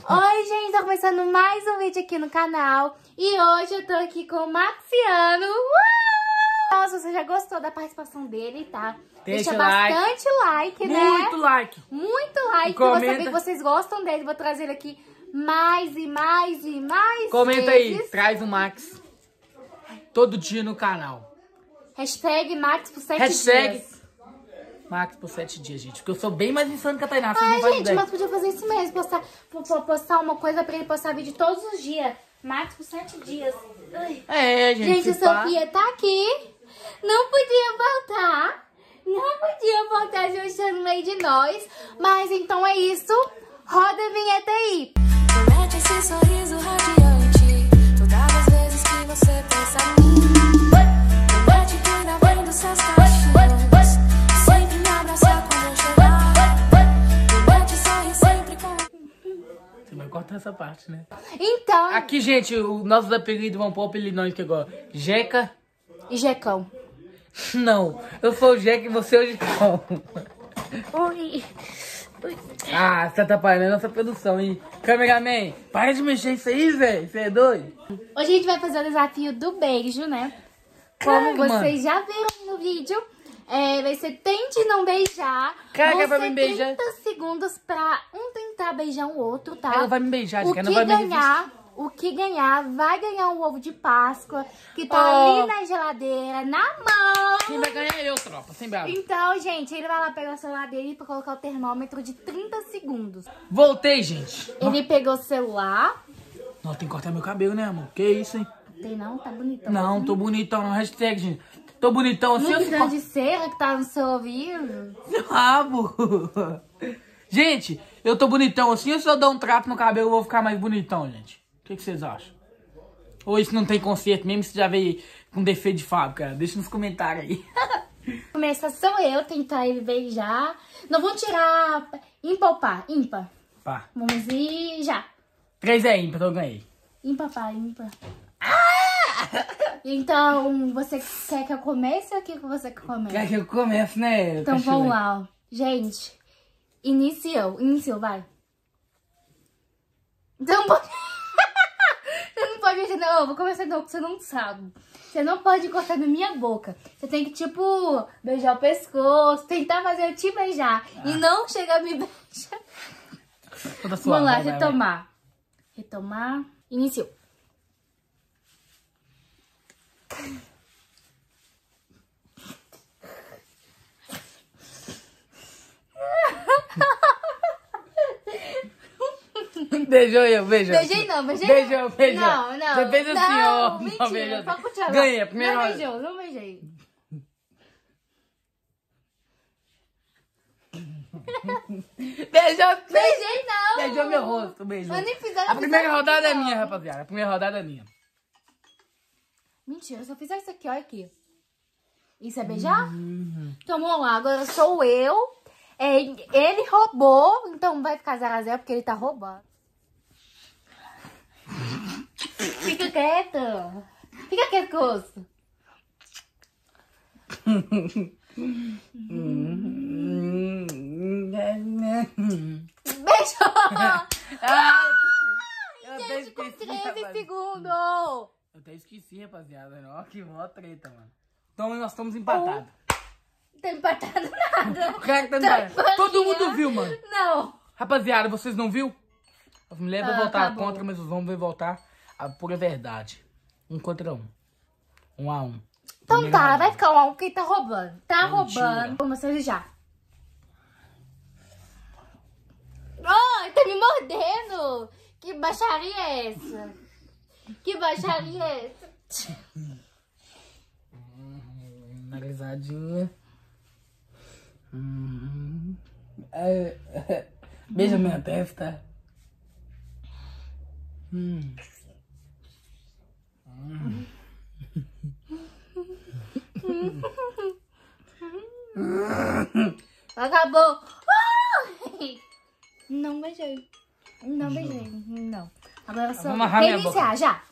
Oi, gente, tá começando mais um vídeo aqui no canal e hoje eu tô aqui com o Maxiano. Então, se você já gostou da participação dele, tá? Deixa bastante like, né? Muito like! Muito like, pra você ver que vocês gostam dele. Vou trazer ele aqui mais e mais e mais Comenta vezes. Aí, traz o Max todo dia no canal. Hashtag Max por 7 dias. Max por 7 dias, gente. Porque eu sou bem mais insano que a Tainá. Ai, gente, mas podia fazer isso mesmo. Postar uma coisa pra ele postar vídeo todos os dias. Max por 7 dias. Ai. É, gente. Gente, a Sofia tá aqui. Não podia voltar. Não podia voltar, de hoje tá no meio de nós. Mas então é isso. Roda a vinheta aí. Promete esse sorriso radiante todas as vezes que você pensa em mim. Promete que na venda dos seus cachorros. Corta essa parte, né? Então... Aqui, gente, os nossos apelidos vão pôr o apelido nós que agora. Jeca... E Jecão. Não, eu sou o Jeca e você é o Jecão. Ui. Ui. Ah, você tá atrapalhando a nossa produção, hein? Cameraman, para de mexer isso aí, velho. Você é doido? Hoje a gente vai fazer o desafio do beijo, né? Como vocês já viram no vídeo, vai ser tente não beijar. Caraca, vai me beijar. 30 segundos pra um tentar beijar o outro, tá? Ela vai me beijar, o que não vai ganhar, vai ganhar um ovo de Páscoa que tá ali na geladeira, na mão. Quem vai ganhar é eu, tropa, sem bravo. Então, gente, ele vai lá pegar o celular dele pra colocar o termômetro de 30 segundos. Voltei, gente. Ele pegou o celular. Nossa, tem que cortar meu cabelo, né, amor? Que isso, hein? Tem não? Tá bonitão. Não, né? Tô bonitão. Hashtag, gente. Tô bonitão assim. Muito grande cera que tá no seu ouvido. Rabo. Gente, eu tô bonitão assim, ou se eu dar um trapo no cabelo eu vou ficar mais bonitão, gente? O que vocês acham? Ou isso não tem conserto mesmo, se já veio com defeito de fábrica? Deixa nos comentários aí. Começa só eu tentar ele beijar. Não vou tirar ímpar ou par? Ímpar. Pá. Vamos ir já. 3 é ímpar, então eu ganhei. Ímpar, pá, ímpar. Então, você quer que eu comece ou quer que você comece? Quer que eu comece, né? Então, vamos lá, ó. Gente, iniciou, vai. Então, você não pode mexer, não. Eu vou começar de novo, você não sabe. Você não pode encostar na minha boca. Você tem que, tipo, beijar o pescoço, tentar fazer eu te beijar. E não chegar a me beijar. Toda sua vamos lá, vai, retomar. Vai. Retomar. Iniciou. Beijou eu, beijou. Beijei não, beijei. Beijou, beijou. Não, não. Você fez assim, ó. Mentira, não, beijou. Só com o Thiago. Ganhei, primeiro. Não beijou, não beijei. Beijou, beijei não. Beijou meu rosto, beijou. Eu nem fiz nada. A primeira rodada é minha, rapaziada. A primeira rodada é minha. Mentira, eu só fiz isso aqui, olha aqui. Isso é beijar? Uhum. Então vamos lá, agora sou eu. Ele roubou, então vai ficar 0 a 0 porque ele tá roubando. Fica quieto. Fica quieto, gosto. Beijo! Gente, com 13 segundos! Eu até esqueci, rapaziada. Olha que mó treta, mano. Então nós estamos empatados. Tá empatado nada. O cara tá empatado. Todo mundo viu, mano. Não. Rapaziada, vocês não viu? As mulheres vão votar contra, mas os homens vão votar a pura verdade. 1 contra 1. 1 a 1. Então primeiro tá, vai ficar 1 a 1 porque ele tá roubando. Tá roubando. Vamos já. Oh, ele tá me mordendo. Que baixaria é essa? Que baixaria é essa? Analisadinha. Beija minha testa. Acabou. Não beijei. Não beijei. Não. Agora só vamos iniciar já.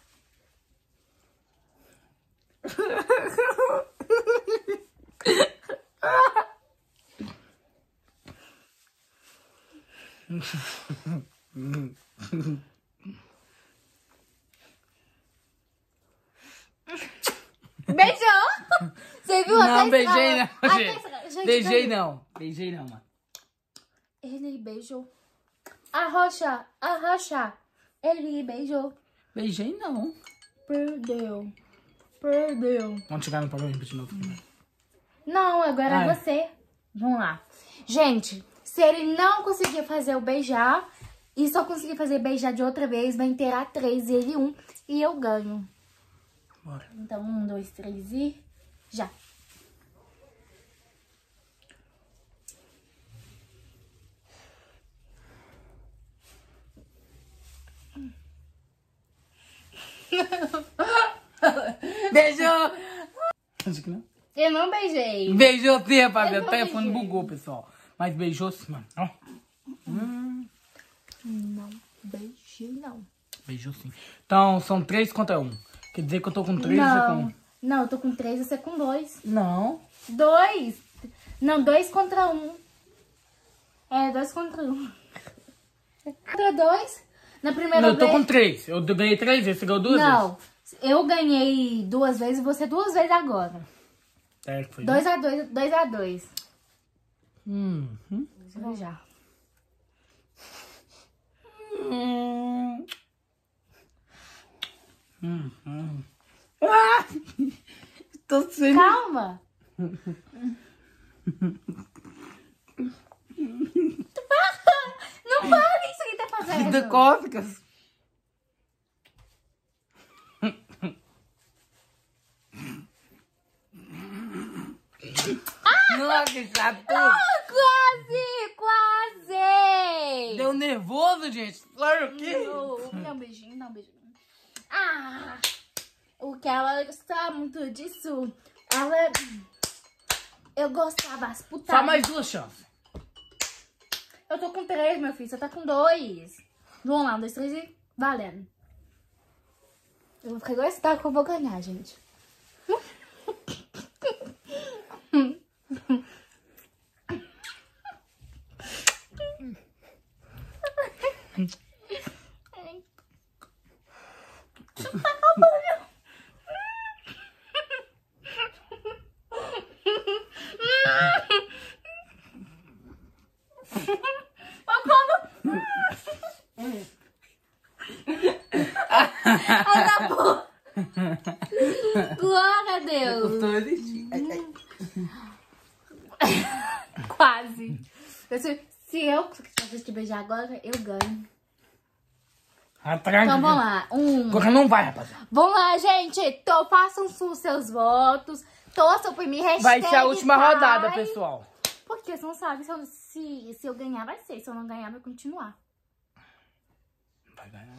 Beijão! Você viu? Não, até beijei não. Até... Beijei não. Beijei não, mano. Ele beijou. Arrocha, arrocha. Ele beijou. Beijei não. Perdeu. Perdeu. Vamos chegar no programa e repetir novo. Não, agora é você. Vamos lá. Gente, se ele não conseguir fazer o beijar e só conseguir fazer beijar de outra vez, vai inteirar 3 e ele 1 e eu ganho. Bora. Então, 1, 2, 3 e já. Beijou! Acho que não. Eu não beijei. Beijou sim, rapaz. O telefone bugou, pessoal. Mas beijou sim, mano. Não beijei, não. Beijou sim. Então, são 3 contra 1. Quer dizer que eu tô com 3 e você com 1? Não, eu tô com 3 e você com 2. Não. 2? Não, 2 contra 1. É, 2 contra 1. Contra 2? Na primeira vez... Não, eu tô com 3. Eu ganhei 3 vezes, você ganhou 2 vezes? Não, eu ganhei 2 vezes e você 2 vezes agora. É, foi 2 a 2, 2 a 2. Vou já. Ah! Tô sem... Calma! Não fala isso que tá fazendo! De cócegas! Nossa, que chato! Quase! Quase! Deu nervoso, gente! Claro que... Dá um beijinho, dá um beijinho. Ah! O que ela gostava muito disso. Ela... Eu gostava as putadas. Só mais 2 chances. Eu tô com 3, meu filho. Você tá com 2. Vamos lá, 1, 2, 3 e... Valendo. Eu vou ficar igual esse taco que eu vou ganhar, gente. Acabou. Glória a Deus. Quase. Se eu te beijar agora, eu ganho. Atrás. Então vamos lá. Agora não vai, rapaziada. Vamos lá, gente. Façam os seus votos. Torçam por mim. Vai ser a última rodada, pessoal. Porque vocês não sabem se eu ganhar, vai ser. Se eu não ganhar, vai continuar. Vai ganhar.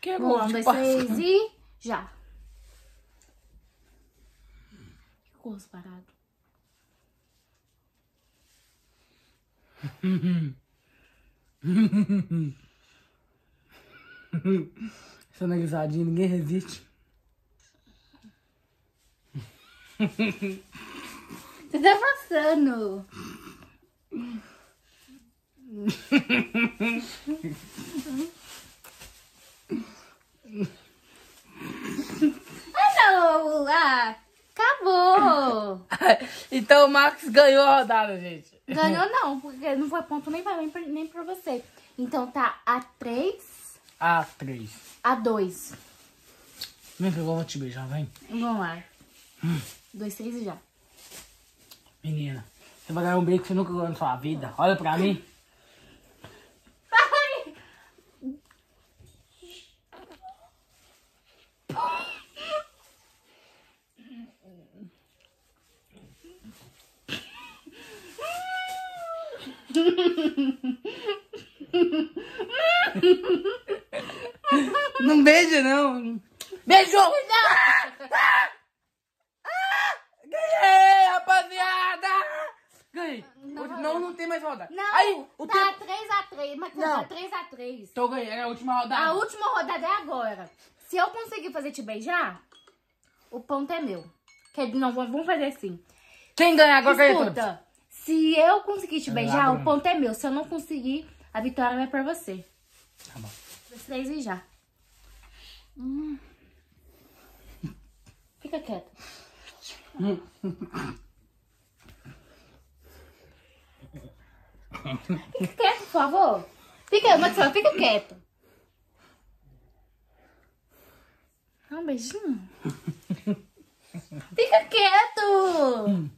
Que é bom, 1, 2, 3 e já. Que gosto parado. Essa negrisadinha, ninguém resiste. Você tá passando. Não! Ah, acabou! Então o Max ganhou a rodada, gente. Ganhou não, porque não foi ponto nem pra mim, nem pra você. Então tá a 3. A 3. A 2. Vem que eu vou te beijar, vem. Vamos lá. 2, 3 e já. Menina, você vai ganhar um beijo que você nunca ganhou na sua vida. Olha pra mim. Não beija, não. Beijou! Ganhei, rapaziada! Ganhei. Não tem mais rodada. Não, aí, o tá 3 a 3. Mas tá 3 a 3. Tô ganhando, é a última rodada. A última rodada é agora. Se eu conseguir fazer te beijar, o ponto é meu. Que não, vamos fazer assim. Quem ganhar agora ganha tudo. Se eu conseguir te beijar, o ponto é meu. Se eu não conseguir, a vitória vai pra você. Tá bom. 2, 3 e já. Fica quieto. Fica quieto, por favor. Fica, Marcelo, fica quieto. Dá um beijinho. Fica quieto.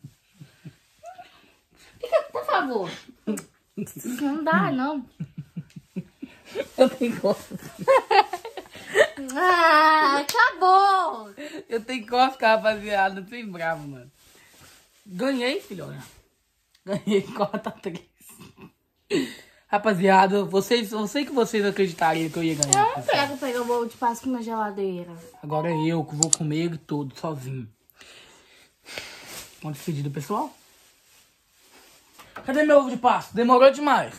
Fica, por favor. Não dá, não. Eu tenho costa. Ah, acabou. Eu tenho costa, rapaziada. Eu tô bravo, mano. Ganhei, filhona. Ganhei 4-3. Rapaziada, vocês, não sei que vocês acreditariam que eu ia ganhar. Eu não quero pegar o bolo de Páscoa na geladeira. Agora eu que vou comer ele todo, sozinho. Vamos despedir do pessoal? Cadê meu ovo de Páscoa? Demorou demais.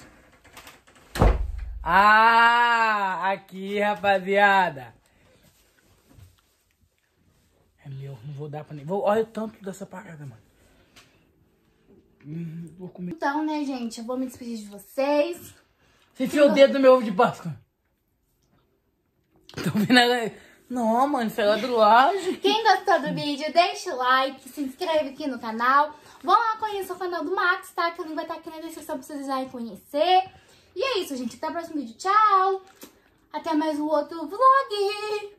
Ah, aqui, rapaziada. É meu, não vou dar pra ninguém. Olha o tanto dessa parada, mano. Vou comer. Então, né, gente? Eu vou me despedir de vocês. Você enfiou o dedo no meu ovo de Páscoa. Tô vendo ela... Não, mano, isso é lá do laje. Quem gostou do vídeo, deixa o like, se inscreve aqui no canal. Vão lá conhecer o canal do Max, tá? Que eu não vou estar aqui na descrição pra vocês irem conhecer. E é isso, gente. Até o próximo vídeo. Tchau! Até mais um outro vlog!